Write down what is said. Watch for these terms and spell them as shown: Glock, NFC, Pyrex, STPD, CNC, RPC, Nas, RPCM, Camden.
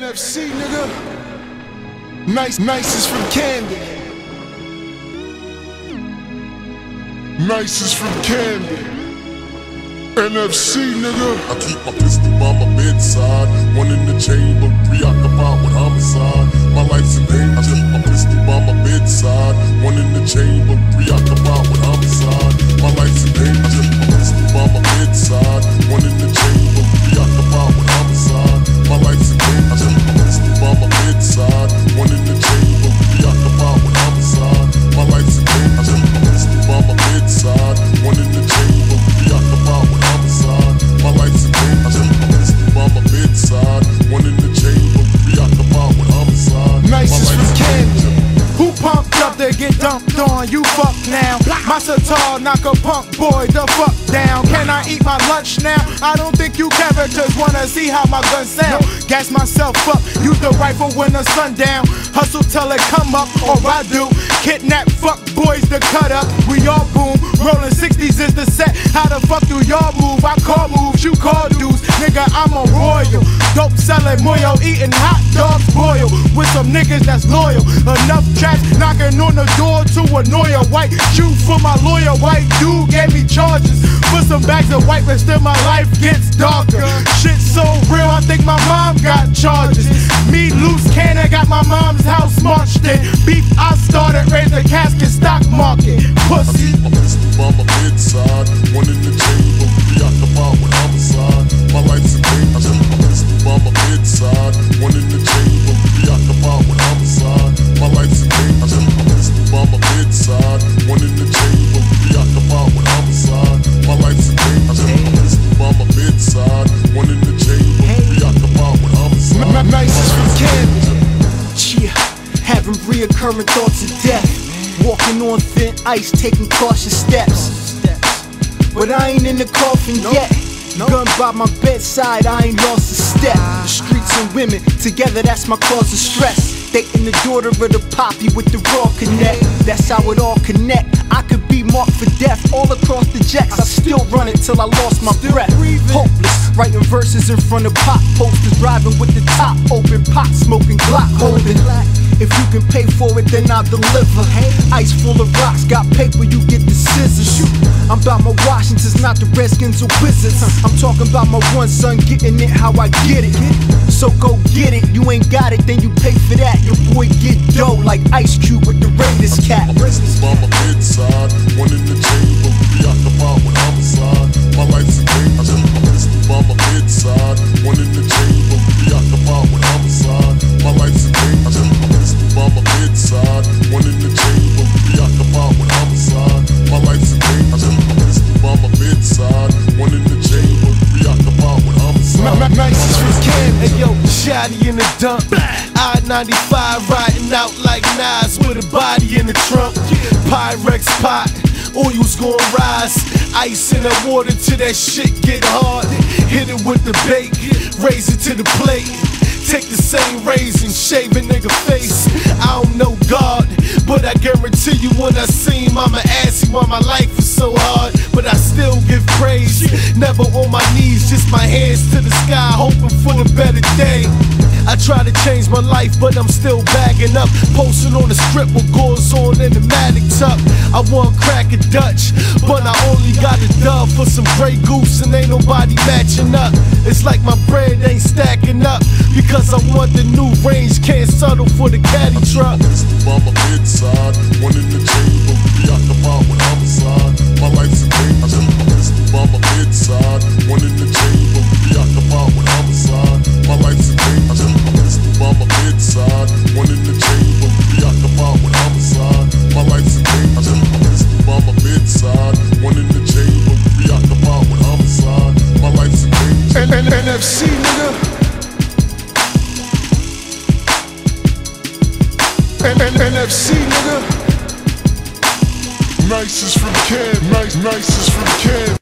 NFC, nigga. Nice is from Camden. Nice is from Camden. NFC, nigga. I keep my pistol by my bedside, one in the chamber, preoccupied with homicide. My life's in danger. I keep my pistol by my bedside, one in the chamber, preoccupied with homicide. My life's in danger. I keep my pistol by my bedside, one in the chamber, preoccupied with homicide. My life's in danger. I keep my pistol by my bedside, one in the chamber, preoccupied with homicide. My life's in danger. I keep my pistol by my bedside, one in the chamber, preoccupied with homicide. My life's a game, I keep my pistol by my bedside, one in the chamber, preoccupied with homicide. Nice is from Camden. Who pumped up to get dumped on? You fuck now. My sitar knock a punk boy the fuck down. Can I eat my lunch now? I don't think you characters wanna see how my gun sound. Gas myself up, use the rifle when the sun down. Hustle till it come up, or I do. Kidnap fuck boys to cut up. We all boom, rolling 60s is the set. How the fuck do y'all move? I call moves, you call dudes. Nigga, I'm a royal. Dope selling moyo, eating hot dogs boiled with some niggas that's loyal. Enough traps knocking on the door to annoy a white. Shoot for my lawyer, white dude gave me charges. Put some bags of white, but still my life gets darker. Shit so real, I think my mom got charges. Me loose cannon, got my mom's house marched in. Beef, I started, raised the casket, stock market. Pussy. I keep my pistol by my bedside, one in the chamber, preoccupied with homicide. My life's a game. I keep my pistol by my bedside, one in the chamber, preoccupied with homicide. My life's a game. I keep my pistol by my bedside, one in the chamber, preoccupied with homicide. My life's a game. I keep my pistol by my bedside, one in the chamber, preoccupied with homicide. Nice is from Camden. Having reoccurring thoughts of death, walking on thin ice, taking cautious steps. But I ain't in the coffin yet. Gun by my bedside, I ain't lost a step. The streets and women together, that's my cause of stress. Dating the daughter of the poppy with the raw connect. That's how it all connect. I could be marked for death all across the jets. I still run it till I lost my breath. Hopeless, writing verses in front of pop posters, driving with the top open, pot smoking, Glock holding. If you can pay for it, then I'll deliver. Ice full of rocks, got paper, you get the scissors. I'm about my Washingtons, not the Redskins or Wizards. I'm talking about my one son getting it how I get it. So go get it, you ain't got it, then you pay for that. Your boy get dough like Ice Cube with the Raiders cap. My pistol by my bedside, one in the chamber, preoccupied with homicide. My life's a game. I keep my pistol by my bedside, one in the chamber, preoccupied with homicide. My life's a game. I keep my pistol by my bedside, one in the chamber, preoccupied with homicide. My life's a game. I keep my pistol by my bedside, one in the chamber, preoccupied with homicide. Nice is from Camden. Hey yo, shotty in the dump. I-95 riding out like Nas with a body in the trunk. Pyrex pot, oil's gonna rise. Ice in the water till that shit get hard. Hit it with the bake, raise it to the plate. Take the same raisin, shave a nigga face. I don't know God, but I guarantee you when I see him, I'ma ask him why my life is so hard. But I still give praise, never on my knees, just my hands to the sky, hoping for the better day. I try to change my life, but I'm still bagging up. Posting on the strip what goes on in the Matic tuck. I want crack a Dutch, but I only got a dove for some Grey Goose and ain't nobody matching up. It's like my bread ain't stacking up, because I want the new range, can't settle for the caddy truck. I keep my pistol by my bedside, one in the chamber, preoccupied with homicide. My life's a game. I keep my pistol by my bedside, one in the chamber, preoccupied with homicide. My life's a game. I keep my pistol by my bedside, one in the chamber, preoccupied with homicide. My life's a game. I keep my pistol by my bedside, one in the chamber, preoccupied with homicide. My life's a game. NFC, nigga. NFC, nigga. Nice is from Camden. Nice is from Camden.